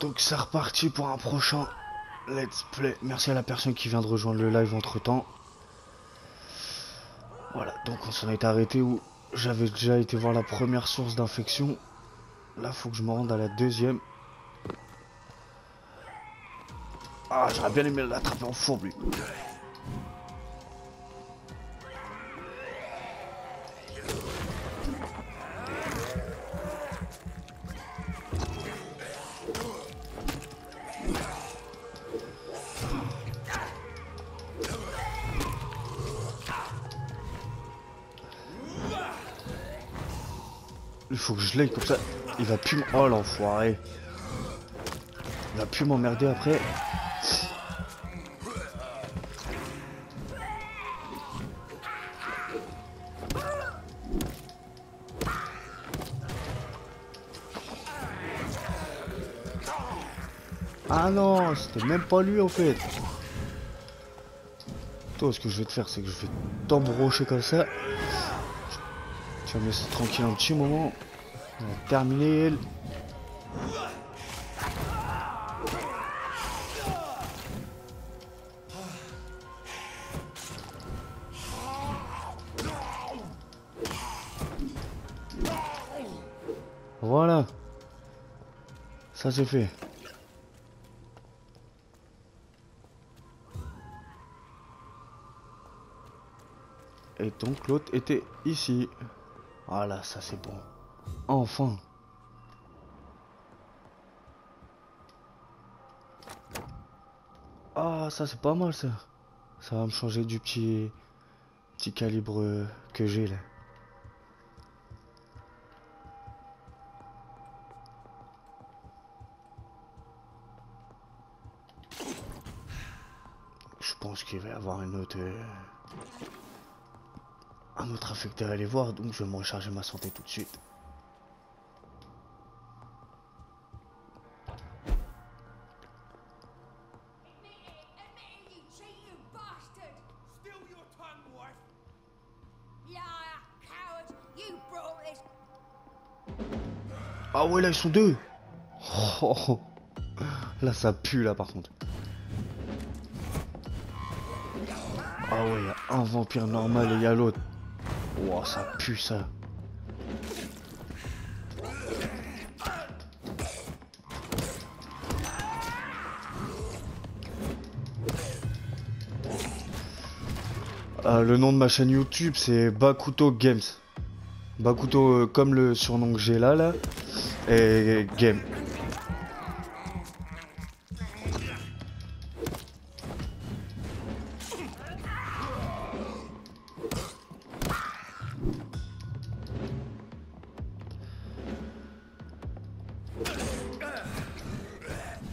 Donc c'est reparti pour un prochain let's play. Merci à la personne qui vient de rejoindre le live entre temps. Voilà, donc on s'en est arrêté où j'avais déjà été voir la première source d'infection. Là faut que je me rende à la deuxième. Ah, j'aurais bien aimé l'attraper en fourbe lui. Il faut que je l'aille comme ça. Il va plus... Oh l'enfoiré. Il va plus m'emmerder après. Ah non, c'était même pas lui en fait. Toi, ce que je vais te faire, c'est que je vais t'embrocher comme ça. Tu vas me laisser tranquille un petit moment. On va terminer. Voilà. Ça c'est fait. Et donc l'autre était ici. Voilà, ça c'est bon. Enfin. Ah, ça c'est pas mal ça. Ça va me changer du petit calibre que j'ai là. Je pense qu'il va y avoir une autre... Un autre infecteur à aller voir, donc je vais me recharger ma santé tout de suite. Ah ouais, là ils sont deux. Oh, là ça pue là par contre. Ah ouais, il y a un vampire normal et il y a l'autre. Wow, ça pue ça. Le nom de ma chaîne YouTube c'est Bakuto Games. Bakuto comme le surnom que j'ai là. Et Game.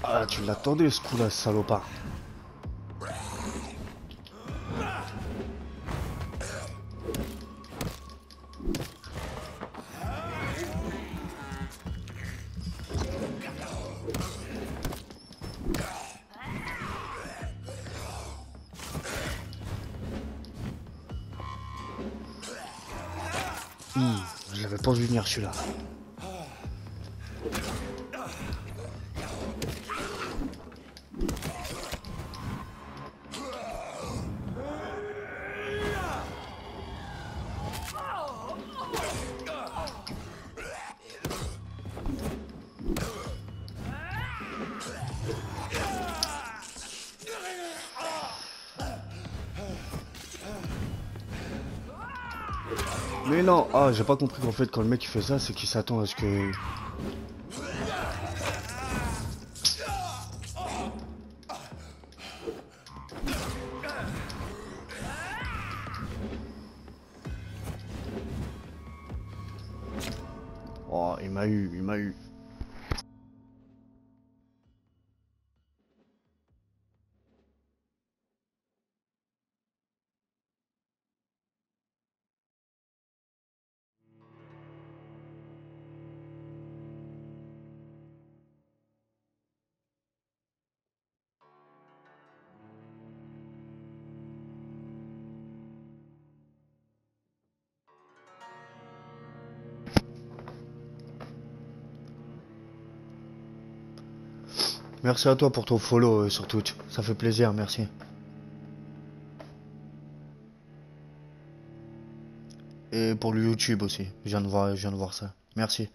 Ah, tu l'attendais ce coup là, salopard. Je l'avais pas vu venir celui-là. Mais non, ah j'ai pas compris qu'en fait quand le mec il fait ça c'est qu'il s'attend à ce que... Oh il m'a eu. Merci à toi pour ton follow sur Twitch. Ça fait plaisir, merci. Et pour le YouTube aussi. Je viens de voir ça. Merci.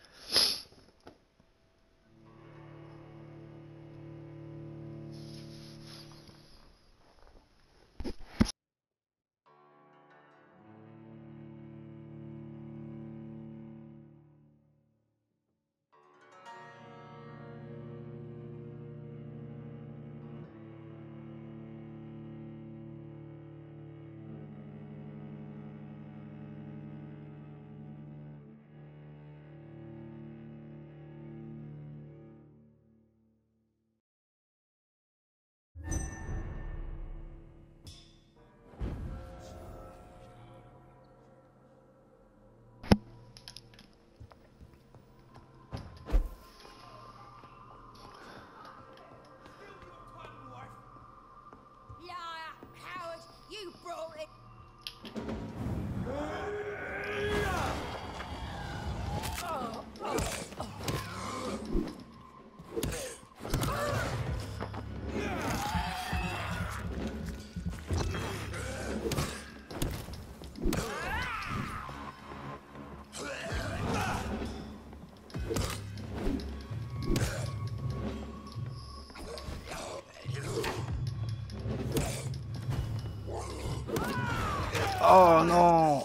Oh non!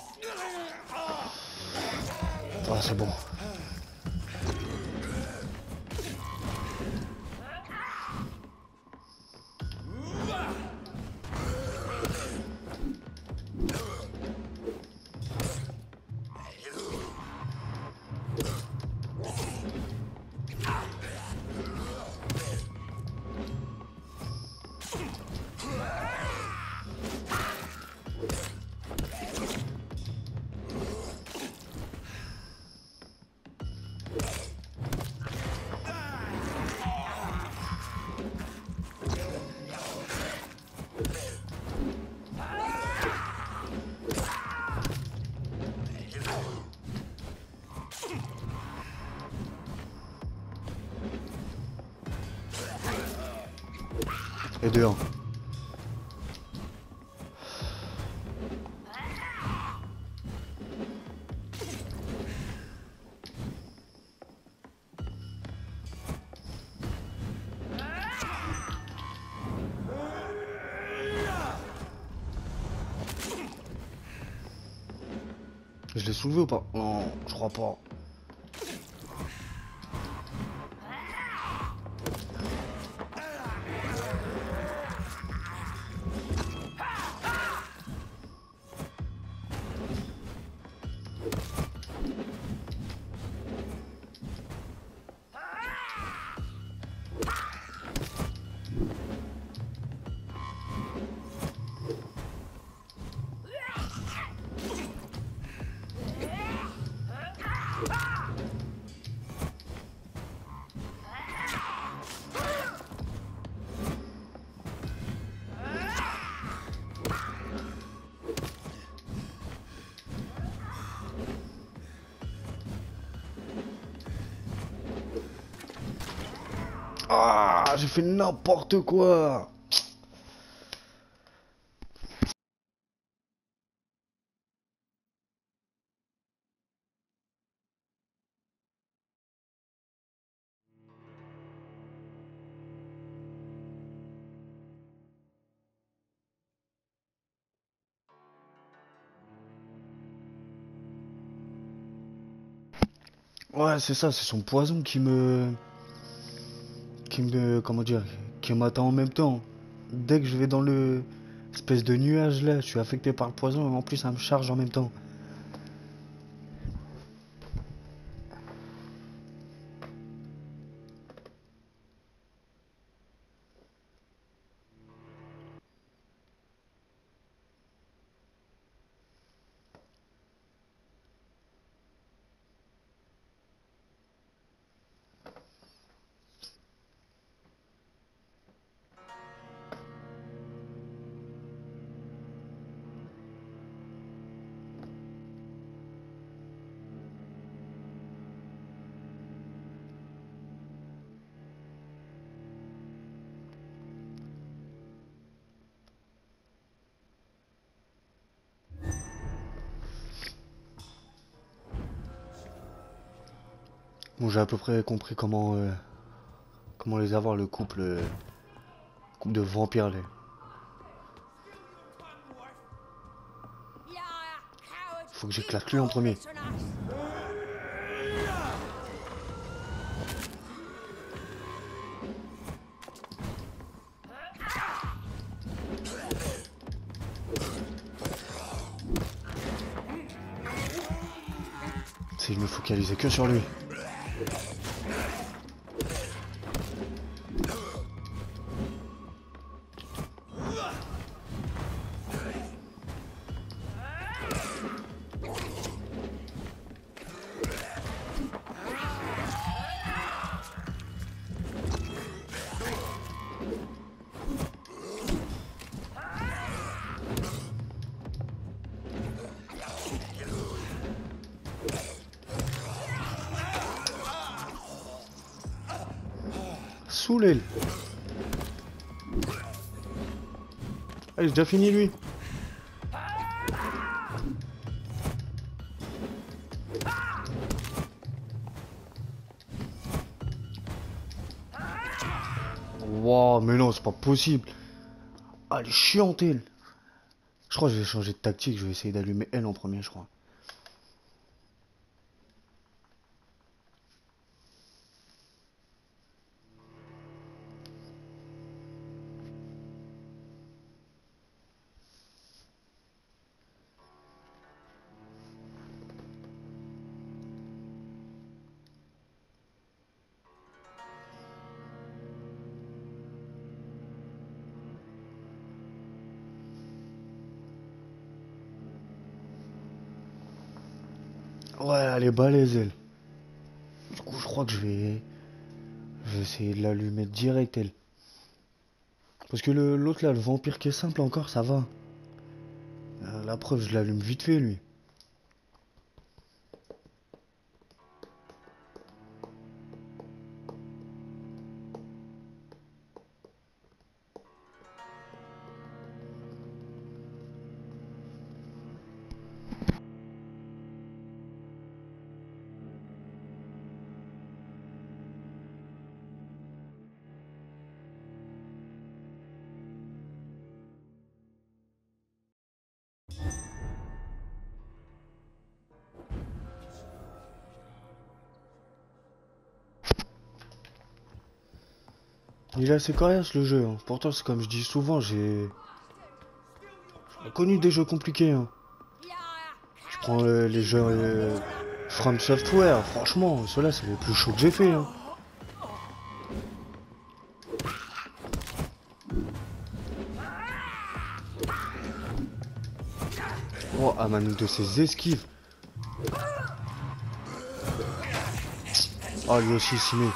Oh, c'est bon. Et dehors. Je l'ai soulevé ou pas? Non, je crois pas. J'ai fait n'importe quoi. Ouais, c'est ça, c'est son poison qui me comment dire, qui m'attend en même temps. Dès que je vais dans le espèce de nuage là, je suis affecté par le poison et en plus ça me charge en même temps. Bon, j'ai à peu près compris comment comment les avoir, le couple de vampires là. Faut que j'éclate lui en premier. Si je me focalisais que sur lui. Allez, j'ai déjà fini lui. Wow, mais non, c'est pas possible. Ah, elle est chiante, elle. Je crois que je vais changer de tactique. Je vais essayer d'allumer elle en premier, je crois. Ouais, elle est balèze, elle. Du coup, je crois que je vais essayer de l'allumer direct, elle. Parce que l'autre, là, le vampire qui est simple, encore, ça va. La preuve, je l'allume vite fait, lui. Il est assez coriace le jeu, hein. Pourtant c'est comme je dis souvent, j'ai connu des jeux compliqués, hein. Je prends les jeux From Software, franchement, ceux-là c'est les plus chauds que j'ai fait, hein. Oh, à manu de ses esquives. Oh, lui aussi s'y met.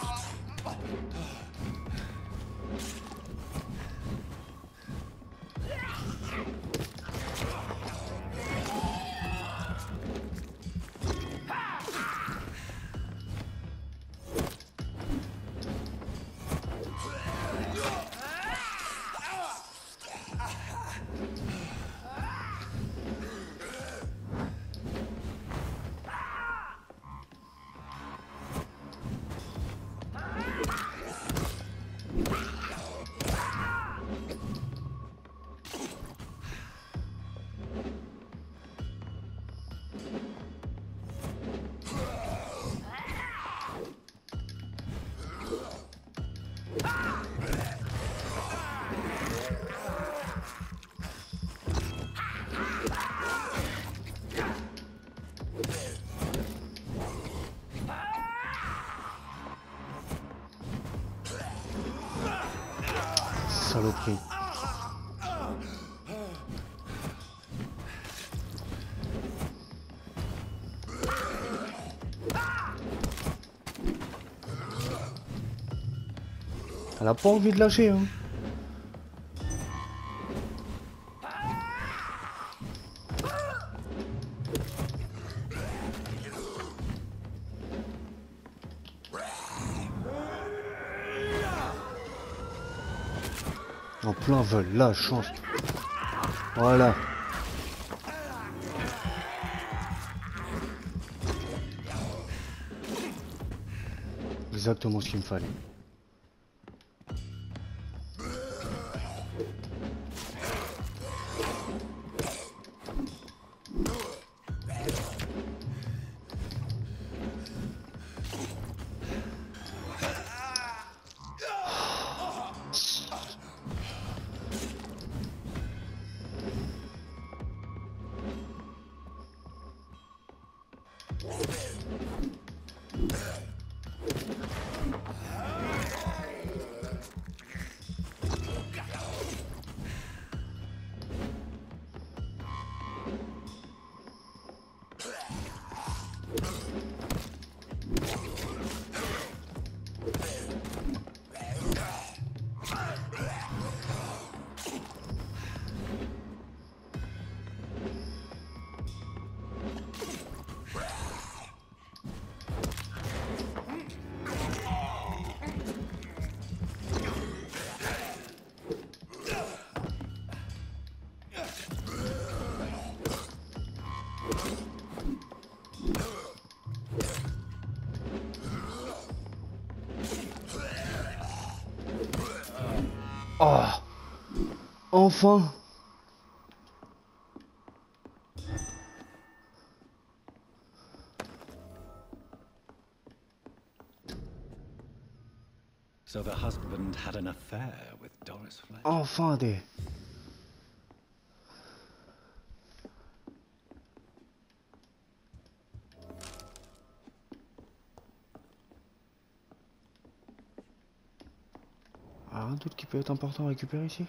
Saloperie. Elle a pas envie de lâcher, hein. Plein vol, la chance. Voilà. exactement ce qu'il me fallait. Oh, enfin. So the husband had an affair with Doris Fletcher. Enfin des. Un doute qui peut être important à récupérer ici.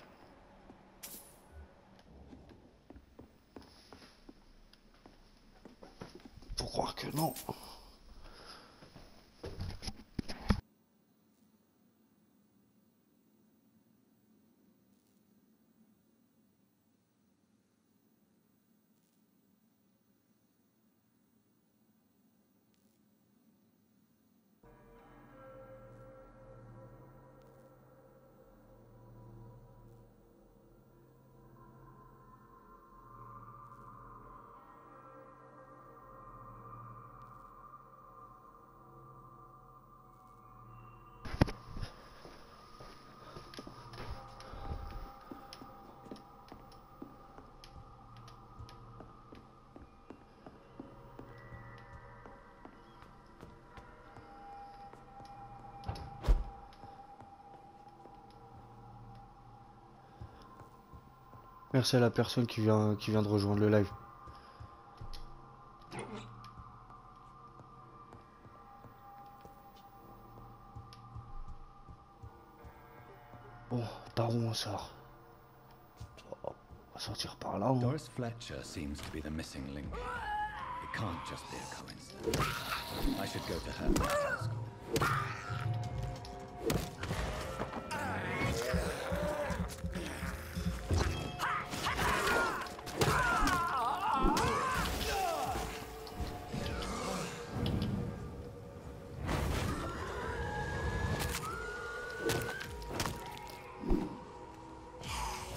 Faut croire que non. Merci à la personne qui vient de rejoindre le live. Bon, par où on sort? On va sortir par là. Doris Fletcher seems to be the missing link. It can't just be a coincidence. I should go to her.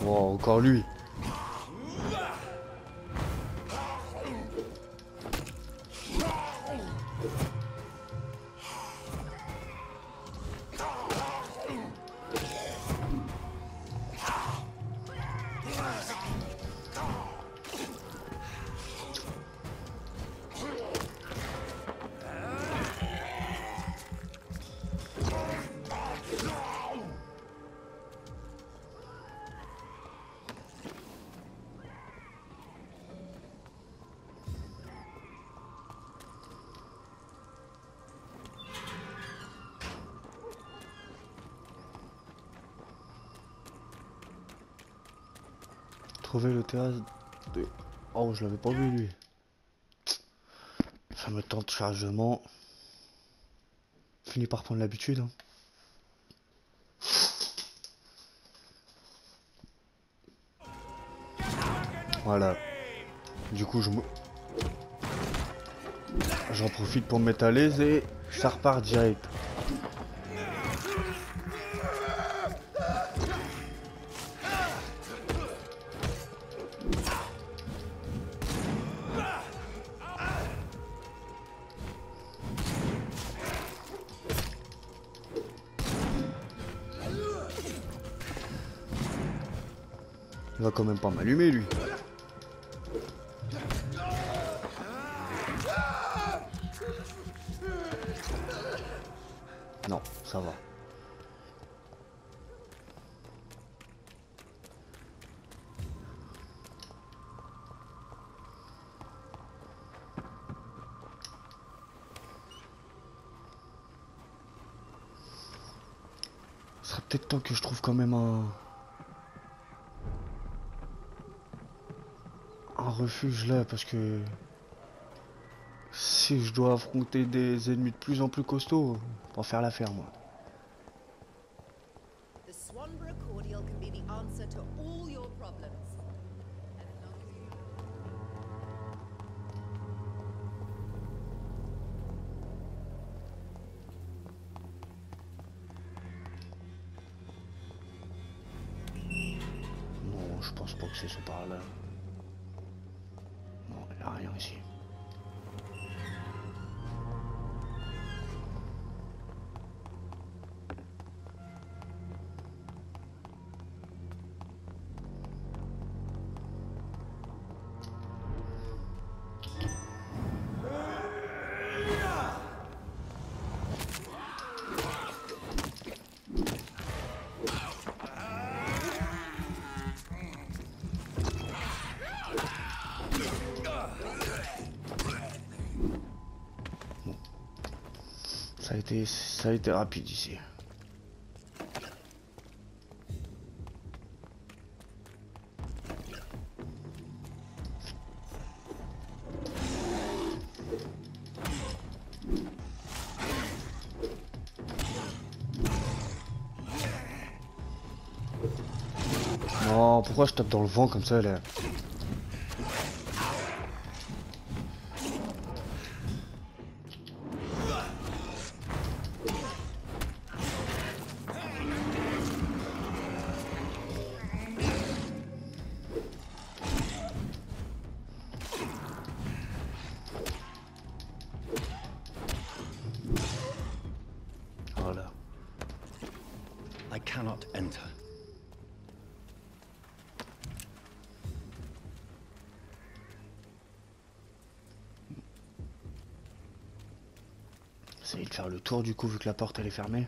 Encore lui. Le théâtre de... Oh, je l'avais pas vu lui. Ça me tente chargement. Fini par prendre l'habitude. Hein. Voilà. Du coup, j'en profite pour me mettre à l'aise et ça repart direct. Il va quand même pas m'allumer, lui. Non, ça va. Ce serait peut-être temps que je trouve quand même un refuge là, parce que si je dois affronter des ennemis de plus en plus costauds, on va faire l'affaire, moi. Ça a été rapide ici. Non, pourquoi je tape dans le vent comme ça là ? J'essaie de faire le tour du coup vu que la porte elle est fermée.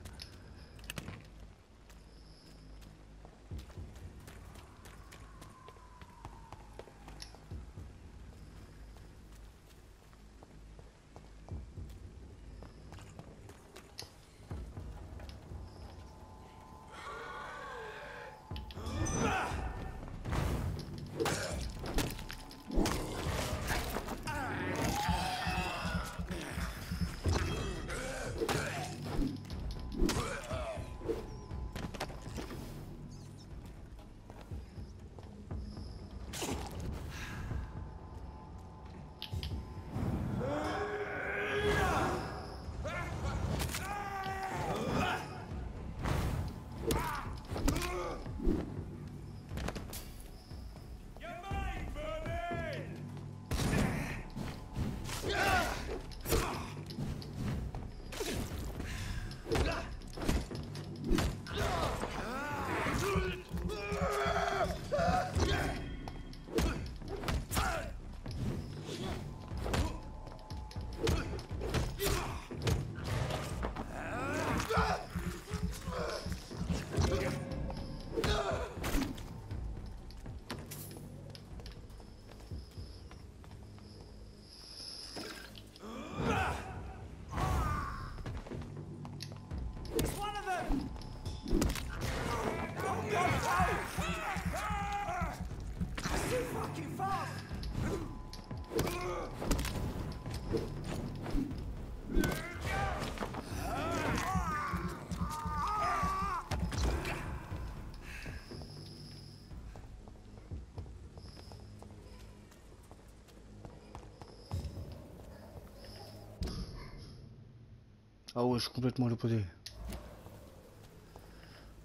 Ah ouais, je suis complètement à l'opposé.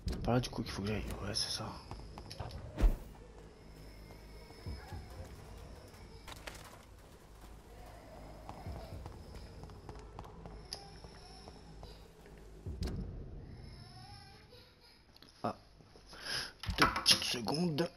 C'est par là du coup qu'il faut que j'aille. Ouais, c'est ça. Ah. 2 petites secondes.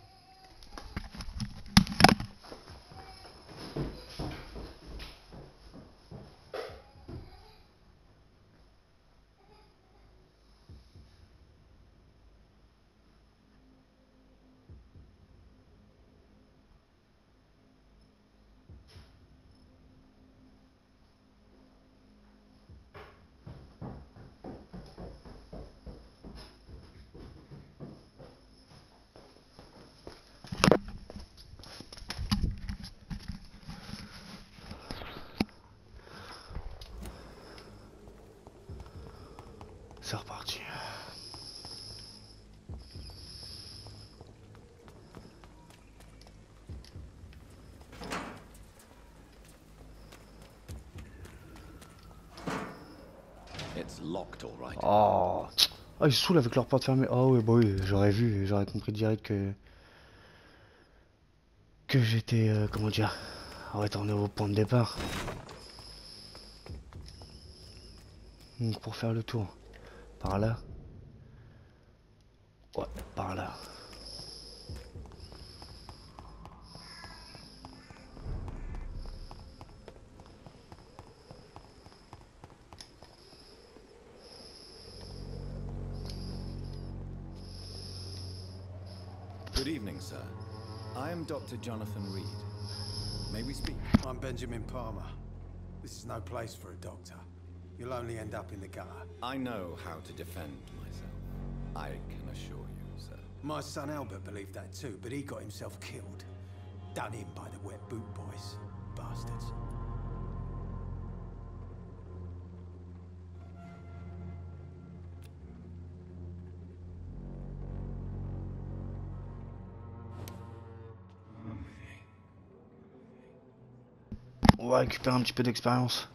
c'est reparti. Oh, ah, ils saoulent avec leur porte fermée. Oh ouais, bah oui, j'aurais vu, j'aurais compris direct que j'étais, comment dire, retourné au point de départ. Donc pour faire le tour, par là. Ouais, par là. Good evening, sir. I am Dr. Jonathan Reed. May we speak? I'm Benjamin Palmer. This is no place for a doctor. You'll only end up in the gutter. I know how to defend myself. I can assure you, sir. My son Albert believed that too, but he got himself killed. Done in by the wet boot boys. Bastards. On va récupérer un petit peu d'expérience.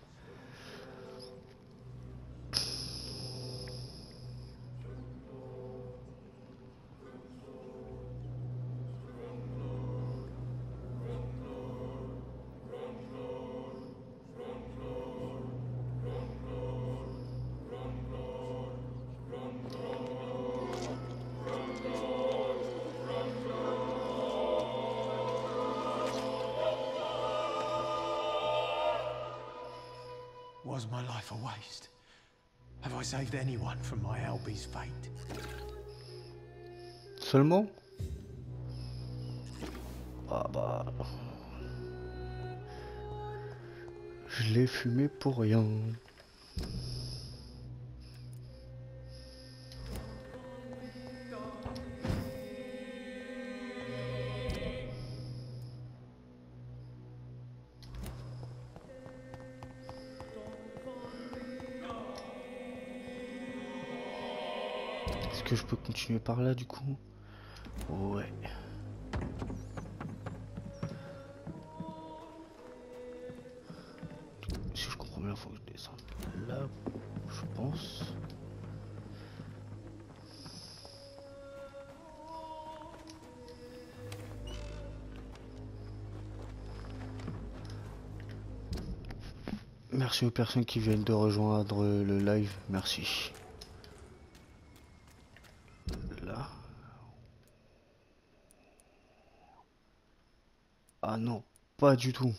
Was my life a waste? Have I saved anyone from my Albie's fate? Seulement? Ah bah... Je l'ai fumé pour rien. Que je peux continuer par là du coup? Ouais. Si je comprends bien, il faut que je descende là, je pense. Merci aux personnes qui viennent de rejoindre le live, merci. Pas du tout.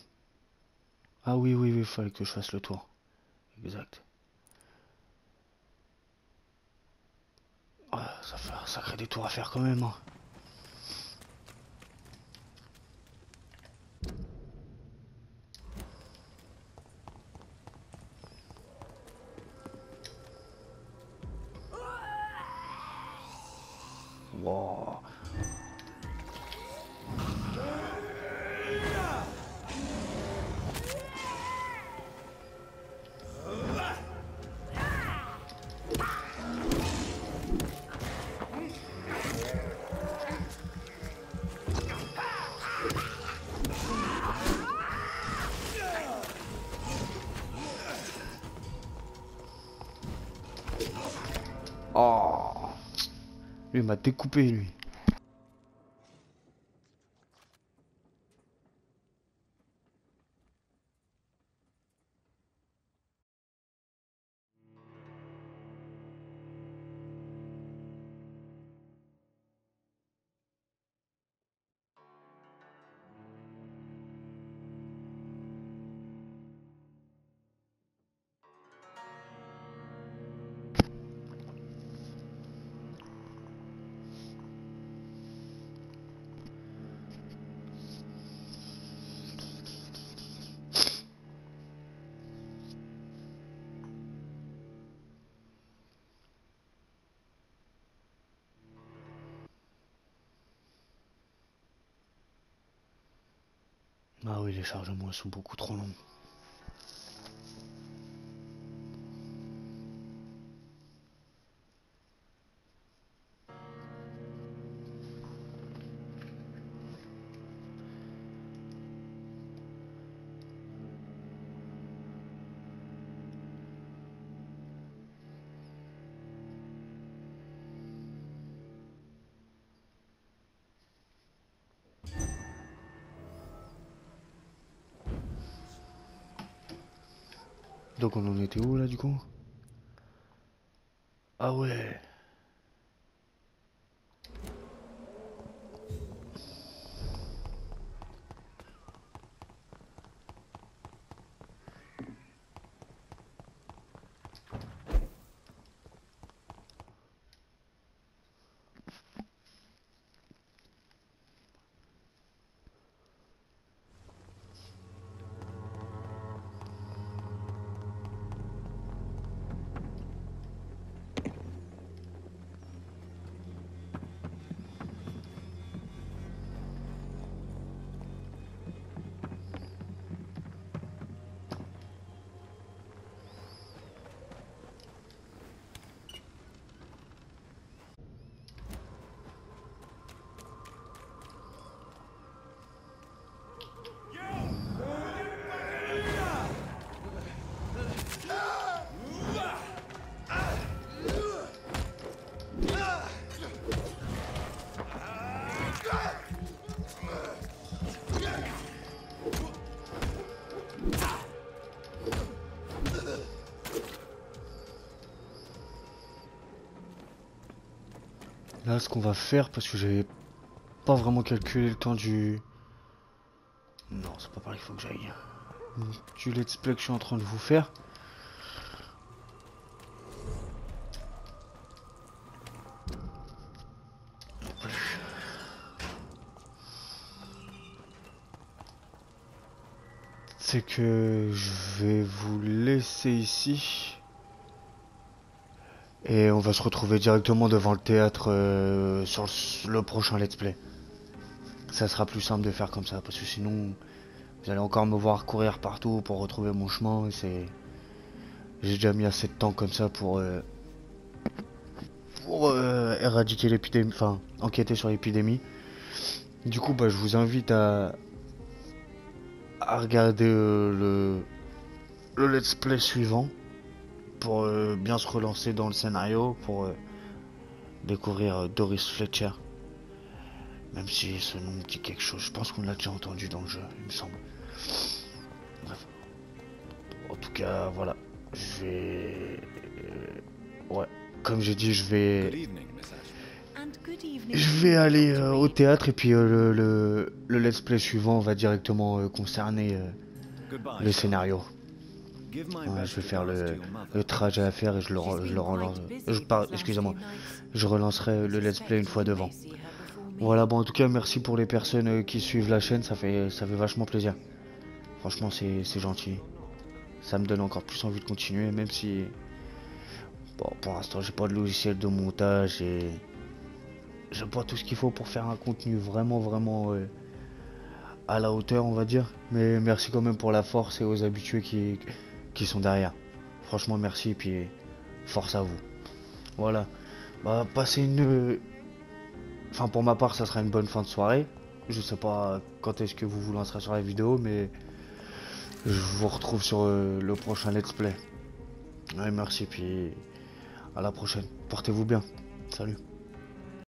Ah oui, oui, oui, fallait que je fasse le tour. Exact. Ah, ça fait un sacré détour à faire quand même. Hein. Wow. Il m'a découpé lui. Ah oui, les chargements sont beaucoup trop longs. Donc on en était où là du coup? Ah ouais. Là, ce qu'on va faire, parce que j'avais pas vraiment calculé le temps du... Non, c'est pas pareil, il faut que j'aille. Du let's play que je suis en train de vous faire. C'est que je vais vous laisser ici. Et on va se retrouver directement devant le théâtre sur le prochain let's play. Ça sera plus simple de faire comme ça, parce que sinon vous allez encore me voir courir partout pour retrouver mon chemin. Et c'est... J'ai déjà mis assez de temps comme ça pour éradiquer l'épidémie, enfin enquêter sur l'épidémie. Du coup, bah, je vous invite à regarder le let's play suivant, pour bien se relancer dans le scénario, pour découvrir Doris Fletcher. Même si ce nom me dit quelque chose, je pense qu'on l'a déjà entendu dans le jeu, il me semble. Bref. En tout cas, voilà. Je vais... Ouais, comme j'ai dit, je vais aller au théâtre, et puis le let's play suivant va directement concerner le scénario. Ouais, je vais faire le trajet à faire, et je relancerai le let's play une fois devant. Voilà, bon, en tout cas, merci pour les personnes qui suivent la chaîne, ça fait vachement plaisir. Franchement, c'est gentil. Ça me donne encore plus envie de continuer, même si... Bon, pour l'instant, j'ai pas de logiciel de montage, et... J'ai pas tout ce qu'il faut pour faire un contenu vraiment... à la hauteur, on va dire. Mais merci quand même pour la force, et aux habitués qui sont derrière. Franchement, merci, et puis force à vous. Voilà. Bah, passez une... Enfin, pour ma part, ça sera une bonne fin de soirée. Je sais pas quand est-ce que vous vous lancerez sur la vidéo, mais je vous retrouve sur le prochain let's play. Ouais, merci, puis à la prochaine. Portez-vous bien. Salut.